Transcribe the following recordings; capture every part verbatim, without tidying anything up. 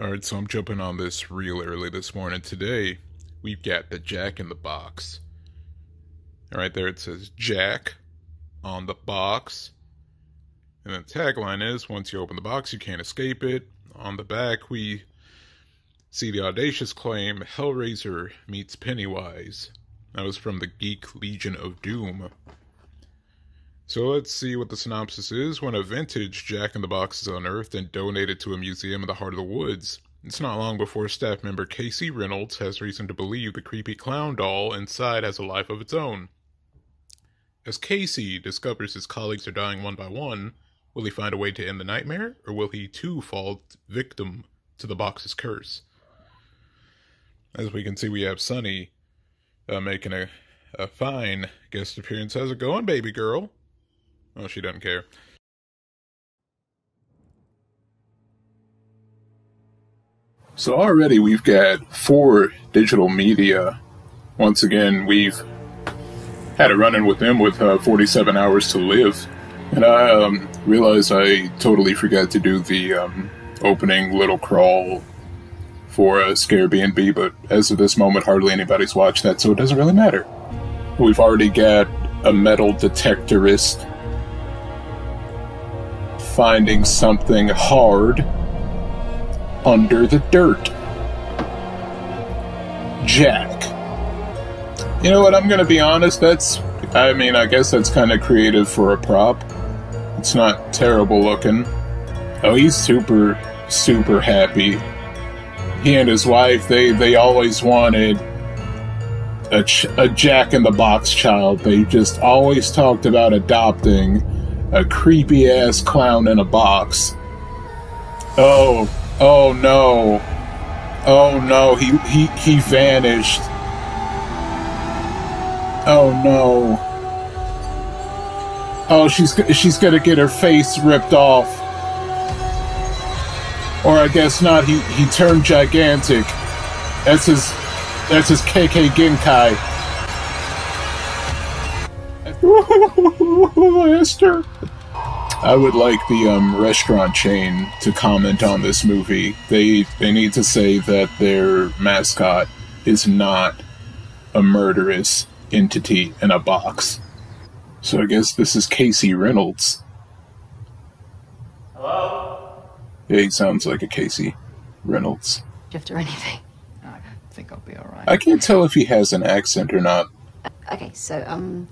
Alright, so I'm jumping on this real early this morning. Today, we've got the Jack in the Box. Alright, there it says Jack on the box. And the tagline is, once you open the box, you can't escape it. On the back, we see the audacious claim, Hellraiser meets Pennywise. That was from the Geek Legion of Doom. So let's see what the synopsis is. When a vintage Jack in the Box is unearthed and donated to a museum in the heart of the woods, it's not long before staff member Casey Reynolds has reason to believe the creepy clown doll inside has a life of its own. As Casey discovers his colleagues are dying one by one, will he find a way to end the nightmare, or will he too fall victim to the box's curse? As we can see, we have Sunny uh, making a, a fine guest appearance. How's it going, baby girl? Oh, she doesn't care. So already we've got four digital media. Once again, we've had a run-in with them with uh, forty-seven hours to live. And I um, realized I totally forgot to do the um, opening little crawl for uh, Scare B and B, but as of this moment, hardly anybody's watched that, so it doesn't really matter. We've already got a metal detectorist finding something hard under the dirt. Jack. You know what, I'm gonna be honest, that's, I mean, I guess that's kind of creative for a prop. It's not terrible looking. Oh, he's super, super happy. He and his wife, they, they always wanted a, ch a Jack-in-the-Box child. They just always talked about adopting a creepy-ass clown in a box. Oh, oh no. Oh no, he, he, he vanished. Oh no. Oh, she's, she's gonna get her face ripped off. Or I guess not, he, he turned gigantic. That's his, that's his K K Genkai. Esther. I would like the um, restaurant chain to comment on this movie. They they need to say that their mascot is not a murderous entity in a box. So I guess this is Casey Reynolds. Hello? Yeah, he sounds like a Casey Reynolds. Drift or anything? I think I'll be alright. I can't tell if he has an accent or not. Okay, so, um...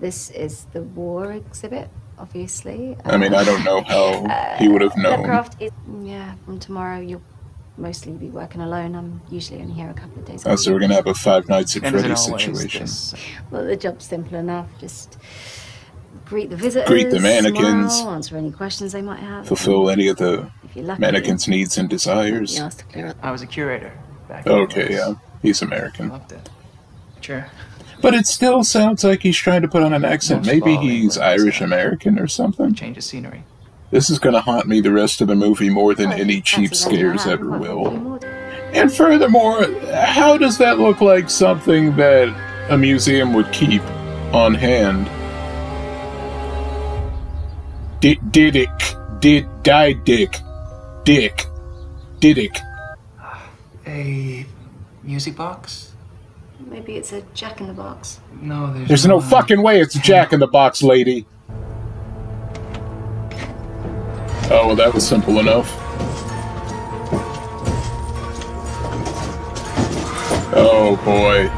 this is the war exhibit, obviously. Um, I mean, I don't know how uh, he would have known. Lovecraft is, yeah, from tomorrow you'll mostly be working alone. I'm usually only here a couple of days. Oh, so we're going to have a Five Nights at Freddy's situation. This. Well, the job's simple enough. Just greet the visitors. Greet the mannequins. Smile, answer any questions they might have. Fulfill any of the lucky, mannequins' needs and desires. You asked to clear up. I was a curator back in the days. Okay, yeah. He's American. I loved it. Sure. But it still sounds like he's trying to put on an accent. Maybe he's Irish-American or something. Change of scenery. This is going to haunt me the rest of the movie more than any cheap scares ever will. And furthermore, how does that look like something that a museum would keep on hand? Did didic, did die dick, dick, didic. A music box? Maybe it's a Jack in the Box. No, there's, there's no, no fucking way it's a Jack in the Box, lady. Oh, well, that was simple enough. Oh, boy.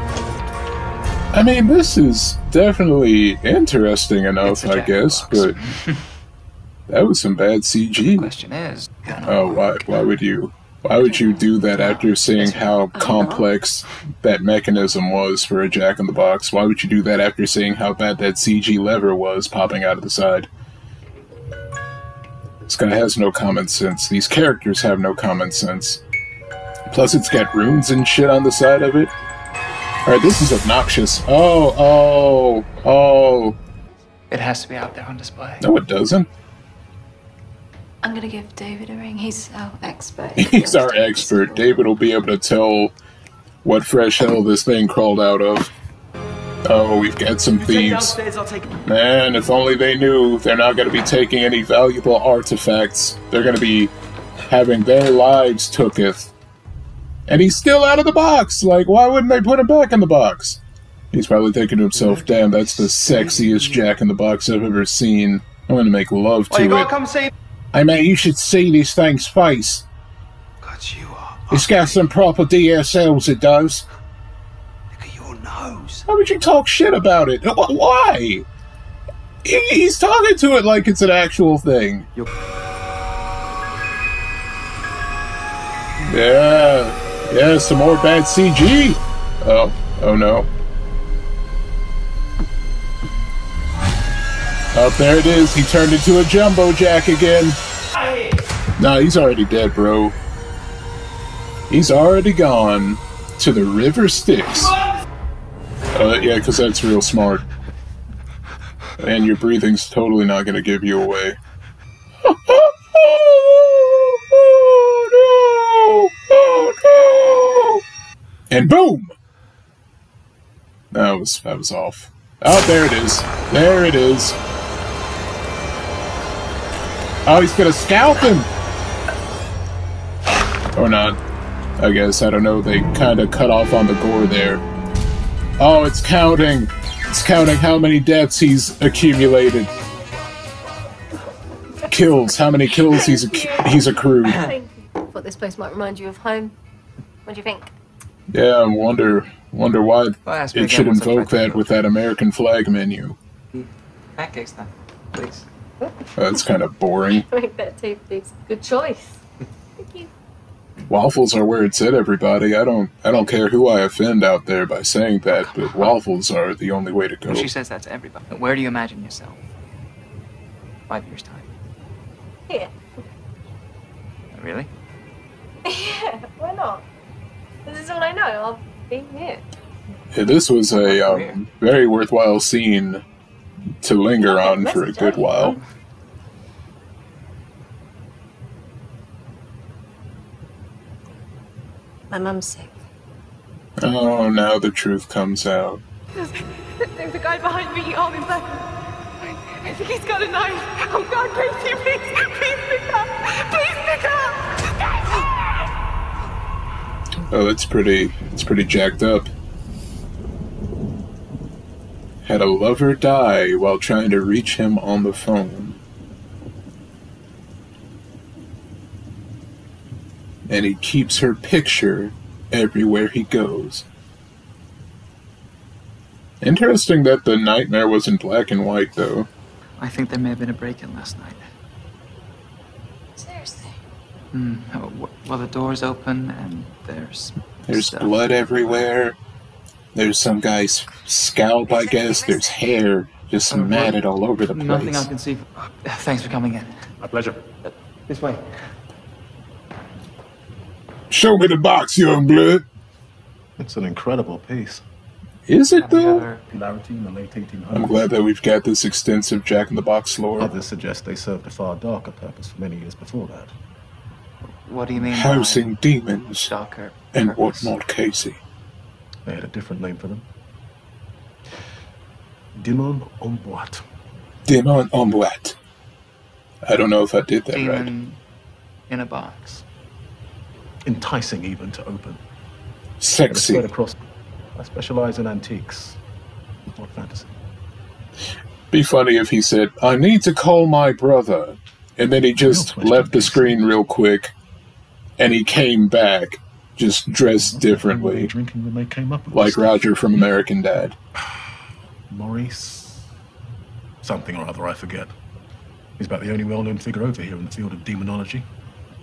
I mean, this is definitely interesting enough, I guess, but that was some bad C G. The question is... Oh, why, why would you... Why would you do that after seeing how complex that mechanism was for a Jack in the Box? Why would you do that after seeing how bad that C G lever was popping out of the side? This guy has no common sense. These characters have no common sense. Plus it's got runes and shit on the side of it. Alright, this is obnoxious. Oh, oh, oh. It has to be out there on display. No, it doesn't. I'm going to give David a ring. He's our expert. He's our expert. David will be able to tell what fresh hell this thing crawled out of. Oh, we've got some thieves. Man, if only they knew, they're not going to be taking any valuable artifacts. They're going to be having their lives tooketh. And he's still out of the box! Like, why wouldn't they put him back in the box? He's probably thinking to himself, damn, that's the sexiest Jack in the Box I've ever seen. I'm gonna make love to oh, you it. Gonna come say I mean, you should see this thing's face. God, you are it's got some proper D S Ls, it does. Look at your nose. Why would you talk shit about it? Why? He's talking to it like it's an actual thing. You're yeah. Yeah, some more bad C G. Oh. Oh, no. Oh, there it is. He turned into a Jumbo Jack again. Nah, he's already dead, bro. He's already gone to the River Styx. Uh, yeah, because that's real smart. And your breathing's totally not going to give you away. Oh, no! Oh, no! And boom! That was, that was off. Oh, there it is. There it is. Oh, he's gonna scalp him! Or not. I guess, I don't know, they kinda cut off on the gore there. Oh, it's counting! It's counting how many deaths he's accumulated. Kills, how many kills he's acc he's accrued. I thought this place might remind you of home. What do you think? Yeah, I wonder, wonder why well, it should invoke that with that American flag menu. Pancakes then, please. That's kind of boring. Make that too, please. Good choice. Thank you. Waffles are where it's at, everybody. I don't, I don't care who I offend out there by saying that, but waffles are the only way to go. She says that to everybody. But where do you imagine yourself? Five years time. Here. Really? Yeah. Why not? This is all I know. I'll be here. Yeah, this was a um, very worthwhile scene to linger on for a good while. My mum's sick. Oh, now the truth comes out. There's, there's a guy behind me, all in black. I, I think he's got a knife. Oh, God, Casey, please, please pick up. Please pick up. Oh, that's pretty, it's pretty jacked up. Had a lover die while trying to reach him on the phone. And he keeps her picture everywhere he goes. Interesting that the nightmare was in black and white, though. I think there may have been a break-in last night. Seriously? Mm, well, the door's open and there's... There's stuff. Blood everywhere. There's some guy's scalp, I guess. There's hair just matted all over the place. Nothing I can see. Thanks for coming in. My pleasure. This way. Show me the box, young blood. It's an incredible piece. Is it, though? I'm glad that we've got this extensive Jack in the Box lore. Others suggest they served a far darker purpose for many years before that. What do you mean? Housing demons and whatnot, Casey. They had a different name for them. Demon en boîte. Demon en boîte. I don't know if I did that Demon right. Demon in a box. Enticing even to open. Sexy. Across. I specialize in antiques. What fantasy. Be funny if he said, I need to call my brother. And then he just left the screen real quick. And he came back. Just dressed differently, drinking when they came up with like Roger from American Dad. Maurice, something or other, I forget. He's about the only well-known figure over here in the field of demonology.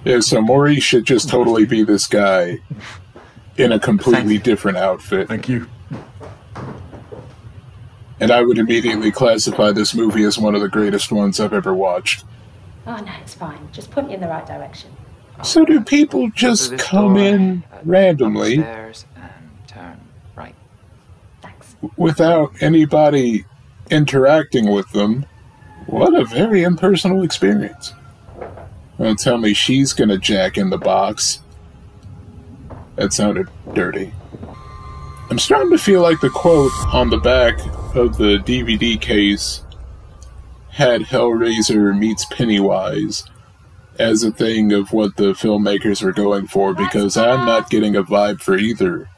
Yeah, so Maurice should just totally be this guy in a completely different outfit. Thank you. And I would immediately classify this movie as one of the greatest ones I've ever watched. Oh, no, it's fine. Just point me in the right direction. So do people just come in randomly and turn right? Thanks. Without anybody interacting with them? What a very impersonal experience. Don't tell me she's gonna Jack in the Box. That sounded dirty. I'm starting to feel like the quote on the back of the D V D case had Hellraiser meets Pennywise as a thing of what the filmmakers were going for, because I'm not getting a vibe for either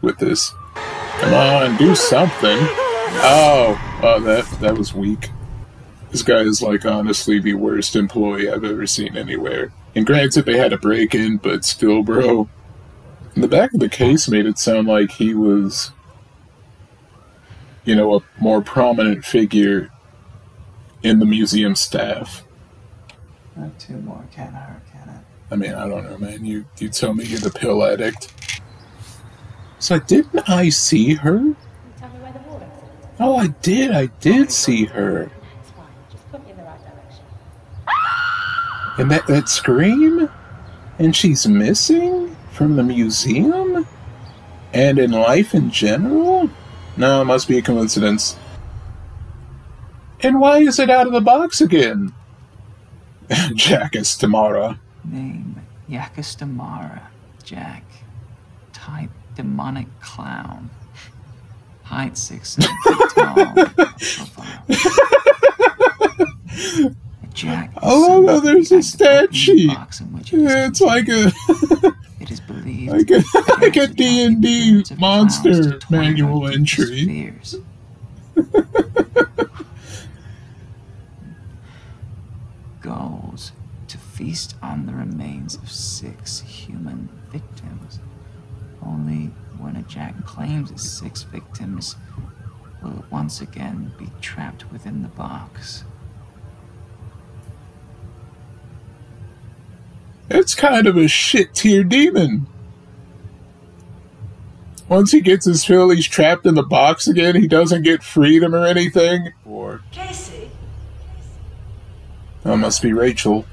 with this. Come on, do something. Oh, oh that, that was weak. This guy is, like, honestly the worst employee I've ever seen anywhere. And granted, they had a break-in, but still, bro. And the back of the case made it sound like he was, you know, a more prominent figure in the museum staff. Not too more can I or can I? I mean, I don't know, man. You, you tell me you're the pill addict. It's like, didn't I see her? Oh, I did. I did see her. And that, that scream? And she's missing? From the museum? And in life in general? No, it must be a coincidence. And why is it out of the box again? Jakkalsdraai. Name, Jakkalsdraai. Jack. Type, demonic clown. Height six and feet tall. Profile. Jack. Oh, no, there's a stat sheet. It's like a... It is believed like a, like a D and D monster manual entry. Goals to feast on the remains of six human victims. Only when a Jack claims his six victims will it once again be trapped within the box. It's kind of a shit-tier demon. Once he gets his fill, he's trapped in the box again. He doesn't get freedom or anything. Or Casey. That must be Rachel.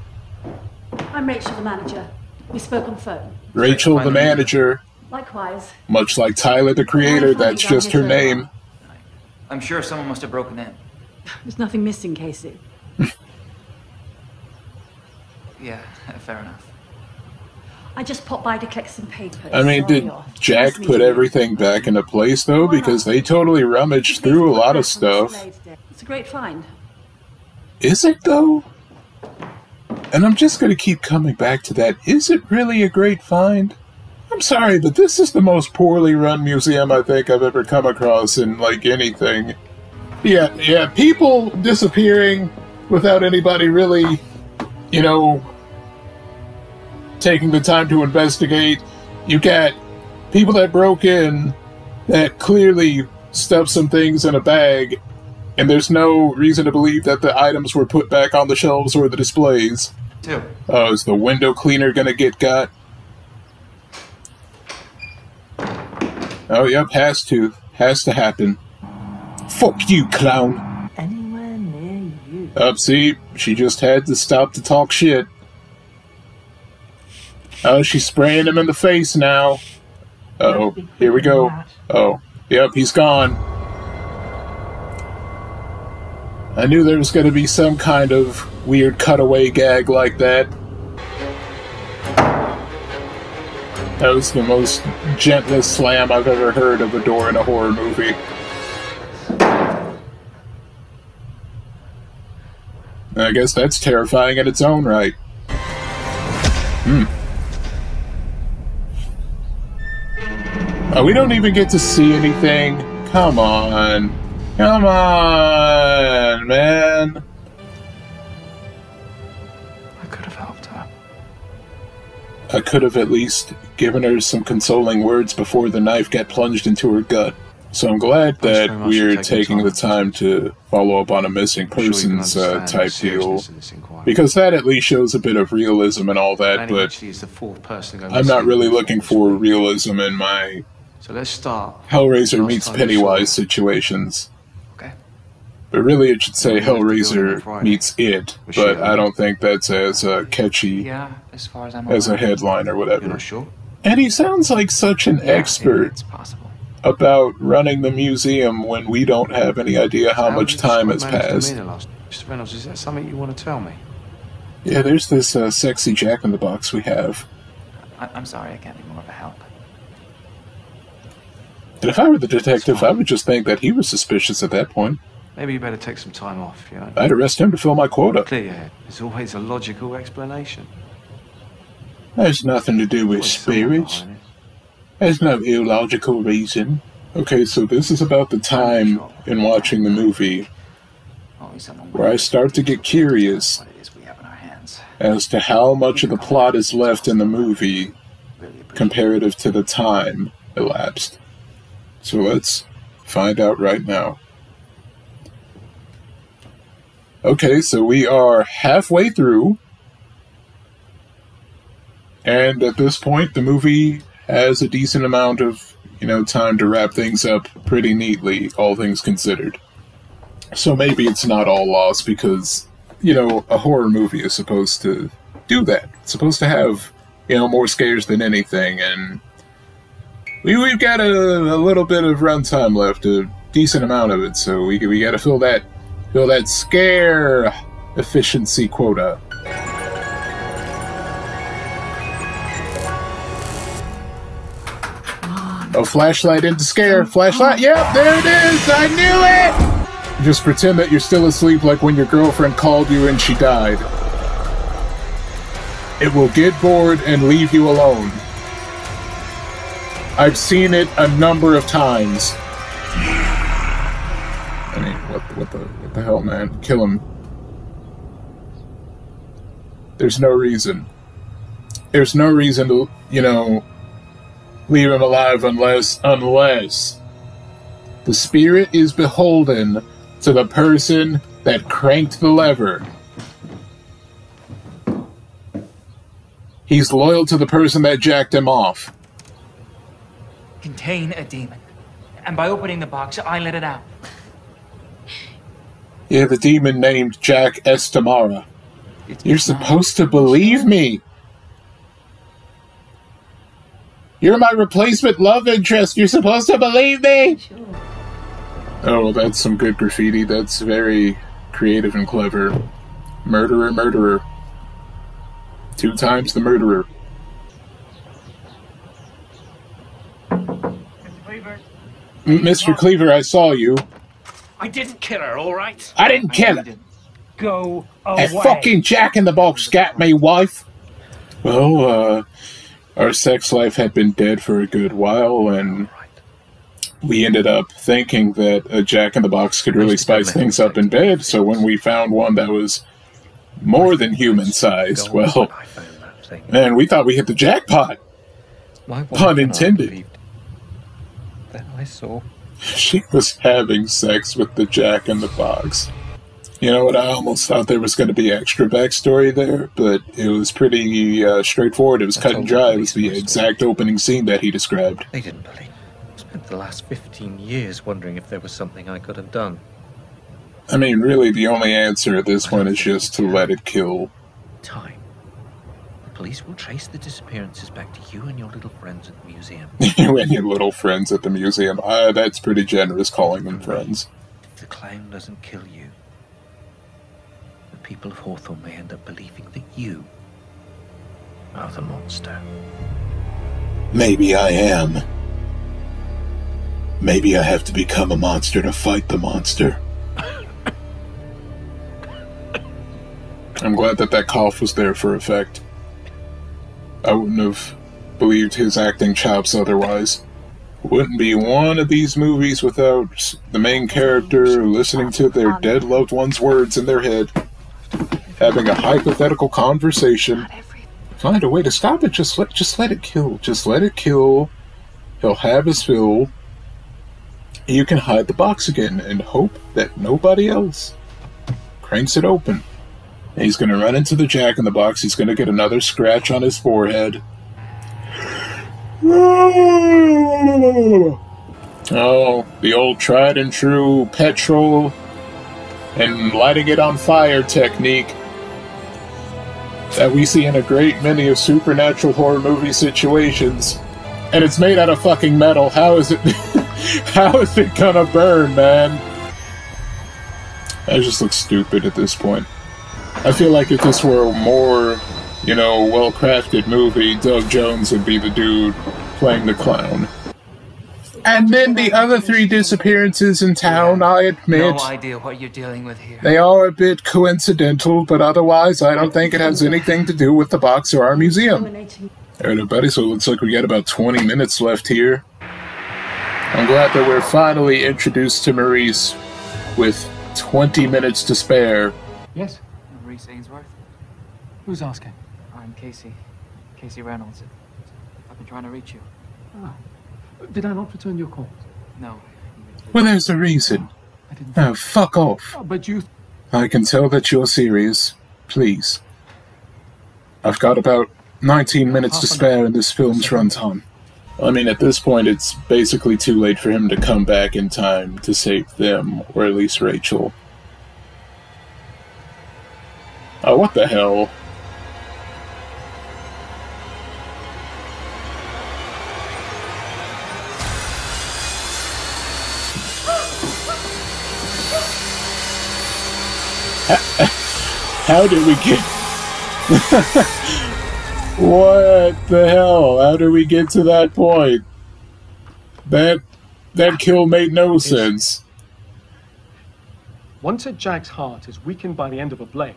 I'm Rachel, the manager. We spoke on phone. Rachel, the manager. Likewise. Much like Tyler, the Creator, that's just her name. I'm sure someone must have broken in. There's nothing missing, Casey. Yeah, fair enough. I just popped by to collect some papers. I mean, did Jack put everything back into place, though? Because they totally rummaged through a lot of stuff. It's a great find. Is it, though? And I'm just going to keep coming back to that. Is it really a great find? I'm sorry, but this is the most poorly run museum I think I've ever come across in, like, anything. Yeah, yeah, people disappearing without anybody really... you know, taking the time to investigate. You got people that broke in that clearly stuffed some things in a bag, and there's no reason to believe that the items were put back on the shelves or the displays. Two. Oh, is the window cleaner gonna get got? Oh, yep, has to. Has to happen. Fuck you, clown. Up, see, she just had to stop to talk shit. Oh, she's spraying him in the face now. Uh oh, here we go. Oh, yep, he's gone. I knew there was going to be some kind of weird cutaway gag like that. That was the most gentlest slam I've ever heard of a door in a horror movie. I guess that's terrifying in its own right. Hmm. Oh, we don't even get to see anything. Come on. Come on, man. I could have helped her. I could have at least given her some consoling words before the knife got plunged into her gut. So I'm glad that we're taking the time to follow up on a missing persons uh, type deal, because that at least shows a bit of realism and all that, but I'm not really looking for realism in my Hellraiser meets Pennywise situations. But really it should say Hellraiser meets It, but I don't think that's as uh, catchy as a headline or whatever. And he sounds like such an expert about running the museum when we don't have any idea how much time has passed. Mister Reynolds, is that something you want to tell me? Yeah, there's this uh, sexy Jack in the Box we have. I I'm sorry, I can't be more of a help. And if I were the detective, I would just think that he was suspicious at that point. Maybe you better take some time off, you know? I'd arrest him to fill my quota. Clear your head. There's always a logical explanation. There's nothing to do with spirits. There's no illogical reason. Okay, so this is about the time in watching the movie where I start to get curious as to how much of the plot is left in the movie comparative to the time elapsed. So let's find out right now. Okay, so we are halfway through, and at this point the movie has a decent amount of, you know, time to wrap things up pretty neatly, all things considered. So maybe it's not all lost because, you know, a horror movie is supposed to do that. It's supposed to have, you know, more scares than anything, and we, we've got a, a little bit of runtime left, a decent amount of it, so we, we gotta fill that, fill that scare efficiency quota. Oh, flashlight into scare. Flashlight. Yep, there it is. I knew it. Just pretend that you're still asleep, like when your girlfriend called you and she died. It will get bored and leave you alone. I've seen it a number of times. I mean, what, what the, what the hell, man? Kill him. There's no reason. There's no reason to, you know, leave him alive unless, unless the spirit is beholden to the person that cranked the lever. He's loyal to the person that jacked him off. Contain a demon, and by opening the box, I let it out. Yeah, the demon named Jack Estamara. You're supposed to believe me. You're my replacement love interest. You're supposed to believe me. Sure. Oh, well, that's some good graffiti. That's very creative and clever. Murderer, murderer. Two times the murderer. Mister Cleaver. Mister Cleaver, I saw you. I didn't kill her, all right? I didn't kill her. Go away. A fucking Jack in the Box got me, wife. Well, uh... our sex life had been dead for a good while, and we ended up thinking that a Jack in the Box could really spice things up in bed, so when we found one that was more than human-sized, well, man, we thought we hit the jackpot. Pun intended. She was having sex with the Jack in the Box. You know what, I almost thought there was going to be extra backstory there, but it was pretty uh, straightforward. It was cut and dry. It was the exact opening scene that he described. They didn't believe me. I spent the last fifteen years wondering if there was something I could have done. I mean, really, the only answer at this point is just to let it kill. Time. The police will trace the disappearances back to you and your little friends at the museum. You and your little friends at the museum. Ah, that's pretty generous calling them friends. If the clown doesn't kill you, people of Hawthorne may end up believing that you are the monster. Maybe I am. Maybe I have to become a monster to fight the monster. I'm glad that that cough was there for effect. I wouldn't have believed his acting chops otherwise. Wouldn't be one of these movies without the main character listening to their dead loved one's words in their head. Having a hypothetical conversation. Find a way to stop it. Just let, just let it kill. Just let it kill. He'll have his fill. You can hide the box again and hope that nobody else cranks it open. And he's going to run into the Jack in the Box. He's going to get another scratch on his forehead. Oh, the old tried and true petrol and lighting it on fire technique that we see in a great many of supernatural horror movie situations. And it's made out of fucking metal. How is it how is it gonna burn, man? I just look stupid at this point. I feel like if this were a more, you know, well-crafted movie, Doug Jones would be the dude playing the clown. And then the other three disappearances in town, I admit. No idea what you're dealing with here. They are a bit coincidental, but otherwise I don't think it has anything to do with the box or our museum. Alright, everybody, so it looks like we got about twenty minutes left here. I'm glad that we're finally introduced to Maurice with twenty minutes to spare. Yes? Maurice Sainsworth? Who's asking? I'm Casey. Casey Reynolds. I've been trying to reach you. Ah. Did I not return your call? No. Well, there's a reason. No, oh, fuck off. Oh, but you... I can tell that you're serious. Please. I've got about nineteen minutes to spare in this film's runtime. I mean, at this point, it's basically too late for him to come back in time to save them, or at least Rachel. Oh, what the hell? How did we get... What the hell? How did we get to that point? That... that kill made no sense. Once a Jack's heart is weakened by the end of a blade,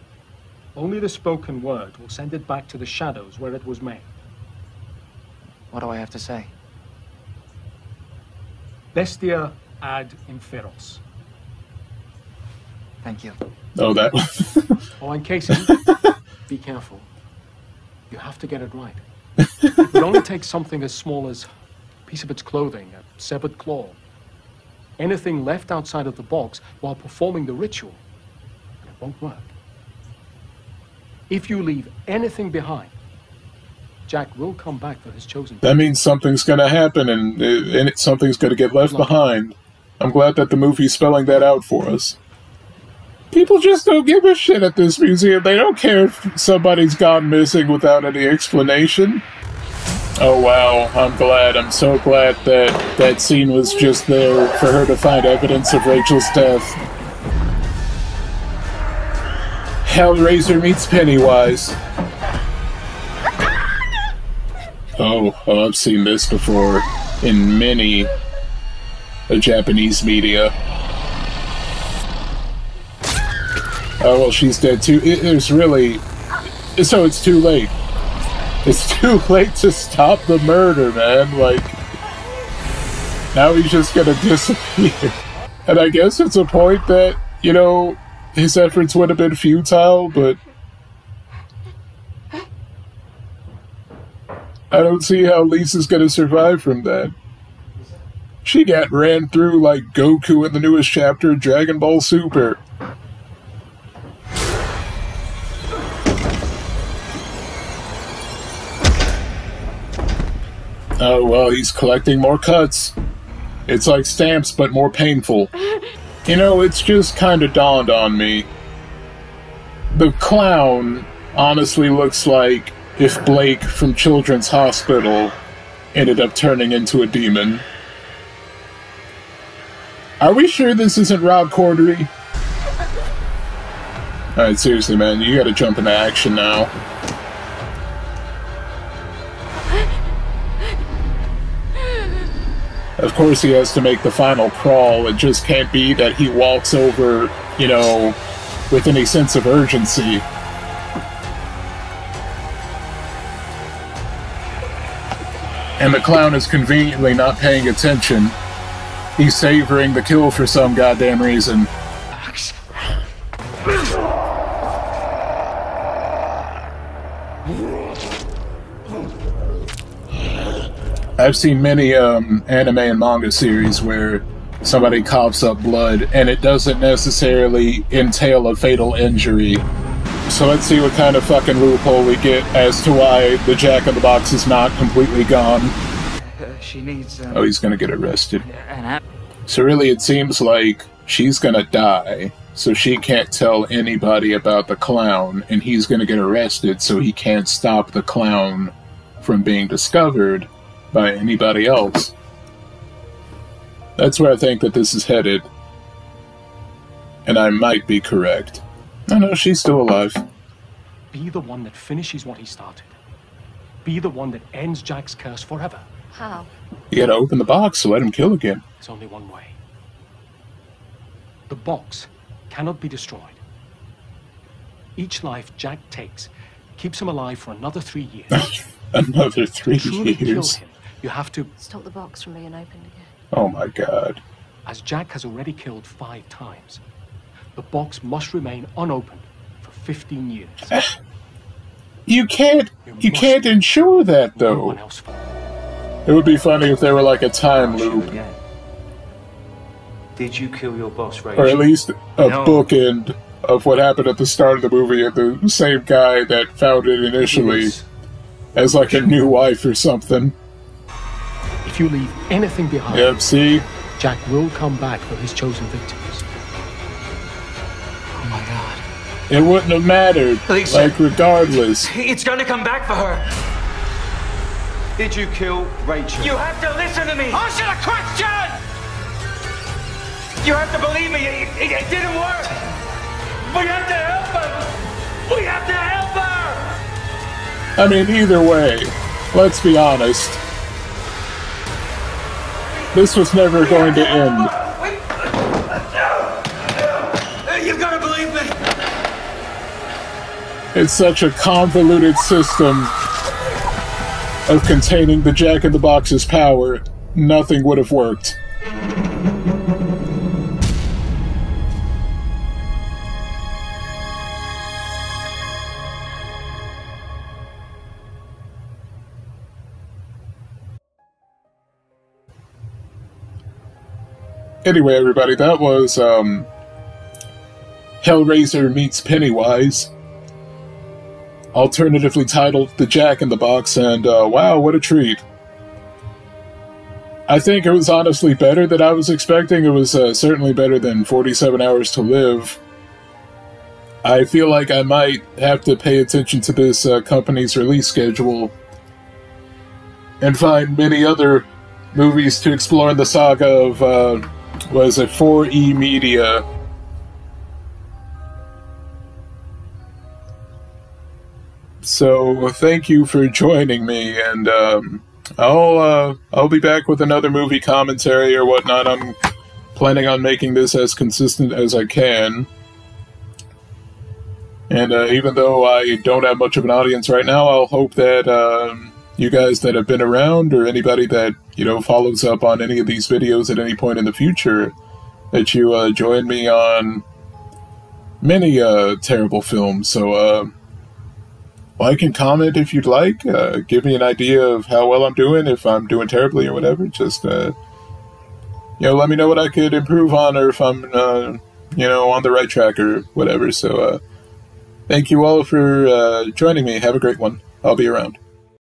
only the spoken word will send it back to the shadows where it was made. What do I have to say? Bestia ad inferos. Thank you. Oh, that one. Oh, and Casey, be careful. You have to get it right. It would only take something as small as a piece of its clothing, a severed claw, anything left outside of the box while performing the ritual, and it won't work. If you leave anything behind, Jack will come back for his chosen people. That means something's going to happen, and, and it, something's going to get left behind. I'm glad that the movie's spelling that out for us. People just don't give a shit at this museum. They don't care if somebody's gone missing without any explanation. Oh, wow. I'm glad. I'm so glad that that scene was just there for her to find evidence of Rachel's death. Hellraiser meets Pennywise. Oh, oh I've seen this before in many a Japanese media. Oh, well, she's dead, too. It, it's really... So it's too late. It's too late to stop the murder, man. Like, now he's just gonna disappear. And I guess it's a point that, you know, his efforts would have been futile, but... I don't see how Lisa's gonna survive from that. She got ran through like Goku in the newest chapter of Dragon Ball Super. Oh, well, he's collecting more cuts. It's like stamps, but more painful. You know, it's just kind of dawned on me. The clown honestly looks like if Blake from Children's Hospital ended up turning into a demon. Are we sure this isn't Rob Corddry? Alright, seriously, man, you gotta jump into action now. Of course he has to make the final crawl. It just can't be that he walks over, you know, with any sense of urgency. And the clown is conveniently not paying attention. He's savoring the kill for some goddamn reason. I've seen many um, anime and manga series where somebody coughs up blood, and it doesn't necessarily entail a fatal injury. So let's see what kind of fucking loophole we get as to why the Jack in the Box is not completely gone. Uh, she needs, um, oh, he's gonna get arrested. So really, it seems like she's gonna die, so she can't tell anybody about the clown, and he's gonna get arrested, so he can't stop the clown from being discovered by anybody else. That's where I think that this is headed. And I might be correct. No, no, she's still alive. Be the one that finishes what he started. Be the one that ends Jack's curse forever. How? You gotta open the box to let him kill again. It's only one way. The box cannot be destroyed. Each life Jack takes keeps him alive for another three years. Another three to years. Kill him, you have to stop the box from being opened again. Oh my God. As Jack has already killed five times, the box must remain unopened for fifteen years. You can't you, you can't ensure that though. It would be funny if they were like a time loop. Did you kill your boss, Rachel? Or at least a no. bookend of what happened at the start of the movie and the same guy that found it initially yes. as like a new wife or something. If you leave anything behind, yep, see? Jack will come back for his chosen victims. Oh my God. It wouldn't have mattered. Lisa, like regardless. It's gonna come back for her. Did you kill Rachel? You have to listen to me! Answer the question! You have to believe me, it, it, it didn't work! We have to help her! We have to help her! I mean, either way, let's be honest. This was never we going to, to end. We... No, no. You've got to believe me! It's such a convoluted system. Of containing the Jack in the Box's power, nothing would have worked. Anyway, everybody, that was um, Hellraiser meets Pennywise. Alternatively titled The Jack in the Box, and uh, wow, what a treat. I think it was honestly better than I was expecting. It was uh, certainly better than forty-seven hours to live. I feel like I might have to pay attention to this uh, company's release schedule and find many other movies to explore in the saga of, uh, was it four E media? So thank you for joining me, and um, I'll uh, I'll be back with another movie commentary or whatnot. I'm planning on making this as consistent as I can, and uh, even though I don't have much of an audience right now, I'll hope that um, you guys that have been around, or anybody that you know follows up on any of these videos at any point in the future, that you uh, join me on many uh, terrible films. So. Uh, Like and comment if you'd like. Uh, give me an idea of how well I'm doing, if I'm doing terribly or whatever. Just, uh, you know, let me know what I could improve on, or if I'm, uh, you know, on the right track or whatever. So, uh, thank you all for uh, joining me. Have a great one. I'll be around.